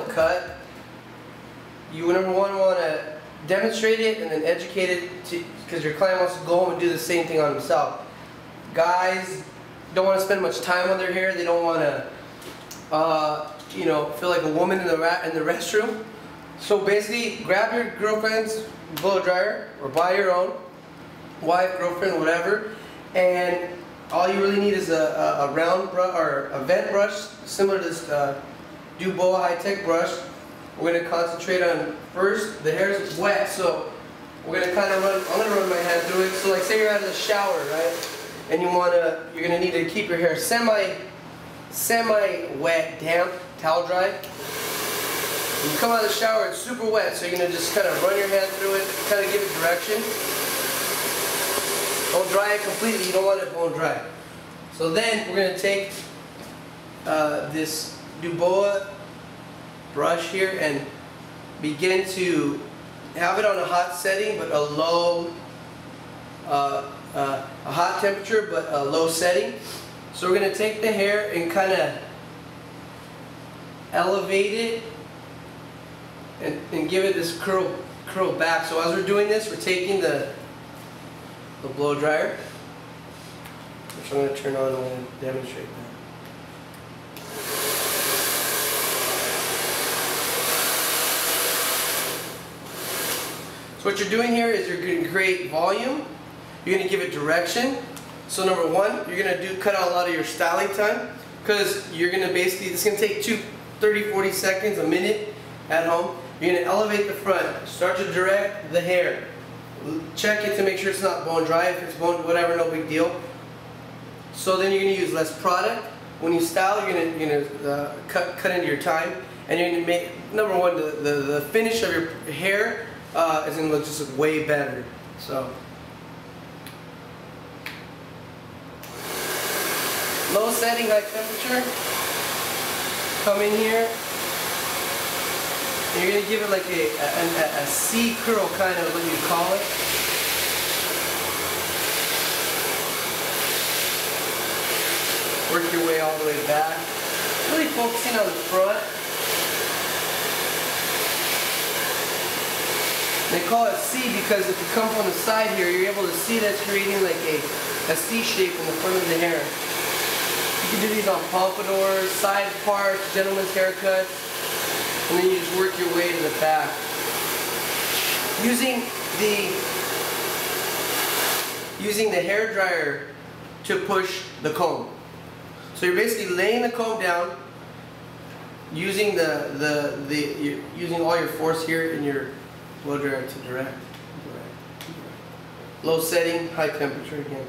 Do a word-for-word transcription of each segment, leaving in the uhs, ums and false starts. gentle cut, you number one want to demonstrate it and then educate it, because your client wants to go home and do the same thing on himself. Guys don't want to spend much time on their hair. They don't want to, uh, you know, feel like a woman in the ra in the restroom. So basically, grab your girlfriend's blow dryer or buy your own, wife, girlfriend, whatever, and all you really need is a, a, a round brush or a vent brush, similar to this uh, Duboa Hi-Tech Brush. We're going to concentrate on first. The hair is wet, so we're going to kind of run. I'm going to run my hand through it. So, like, say you're out of the shower, right? And you want to, you're going to need to keep your hair semi, semi wet, damp, towel dry. When you come out of the shower, it's super wet, so you're going to just kind of run your hand through it, kind of give it direction. Don't dry it completely. You don't want it bone dry. So then we're going to take uh, this Duboa brush here and begin to have it on a hot setting, but a low, uh, uh, a hot temperature, but a low setting. So we're going to take the hair and kind of elevate it and, and give it this curl, curl back. So as we're doing this, we're taking the the blow dryer, which I'm going to turn on and demonstrate that. So what you're doing here is you're going to create volume, you're going to give it direction. So number one, you're going to do cut out a lot of your styling time, because you're going to basically, it's going to take two, thirty, forty seconds, a minute at home. You're going to elevate the front, start to direct the hair. Check it to make sure it's not bone dry. If it's bone, whatever, no big deal. So then you're going to use less product. When you style, you're going to, you're going to uh, cut, cut into your time. And you're going to make, number one, the, the, the finish of your hair uh, is going to look just way better. So, low setting, high temperature. Come in here. And you're going to give it like a, a, a, a C curl, kind of what you call it. Work your way all the way back. Really focusing on the front. They call it C because if you come from the side here, you're able to see that's creating like a, a C shape in the front of the hair. You can do these on pompadours, side parts, gentlemen's haircuts. And then you just work your way to the back. Using the using the hair dryer to push the comb. So you're basically laying the comb down, using the the the you're using all your force here in your blow dryer to direct. Low setting, high temperature again.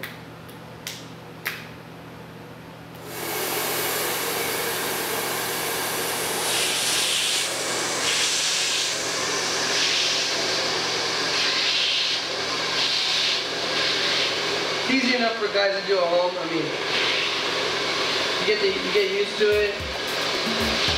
Easy enough for guys to do at home. I mean, you get the, you get used to it.